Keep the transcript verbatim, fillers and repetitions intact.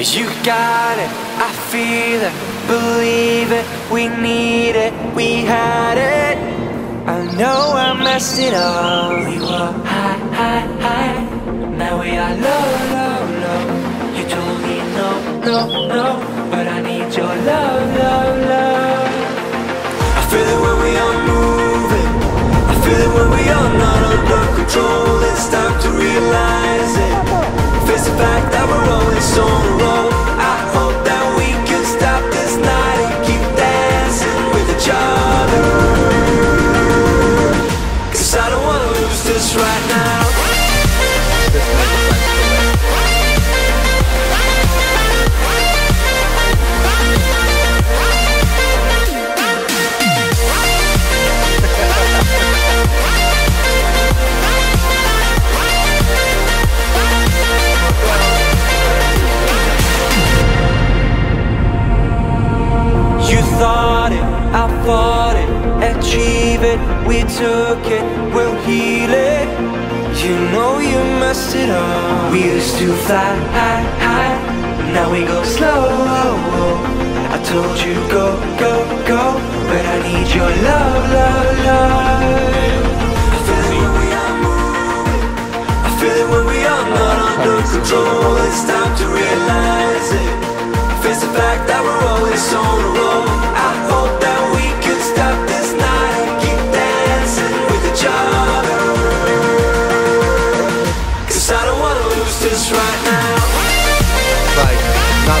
You got it, I feel it, believe it, we need it, we had it. I know I messed it up. We were high, high, high, now we are low, low, low. You told me no, no, no, but I need your love, love, love. I feel it when we are moving, I feel it when we are not under control. It's time to realize it. It's the fact that we're always on the road. I hope that we can stop this night and keep dancing with each other, 'cause I don't wanna lose this right now. Thought it, I fought it, achieve it, we took it, we'll heal it. You know you messed it up. We used to fly high, high, now we go slow. I told you go, go, go, but I need your love, love, love. I feel it when we are moving, I feel it when we are not under control. It's time to realize it. Face the fact that we're always on the road. I hope that we can stop this night and keep dancing with each other, 'cause I don't wanna lose this right now. Like, not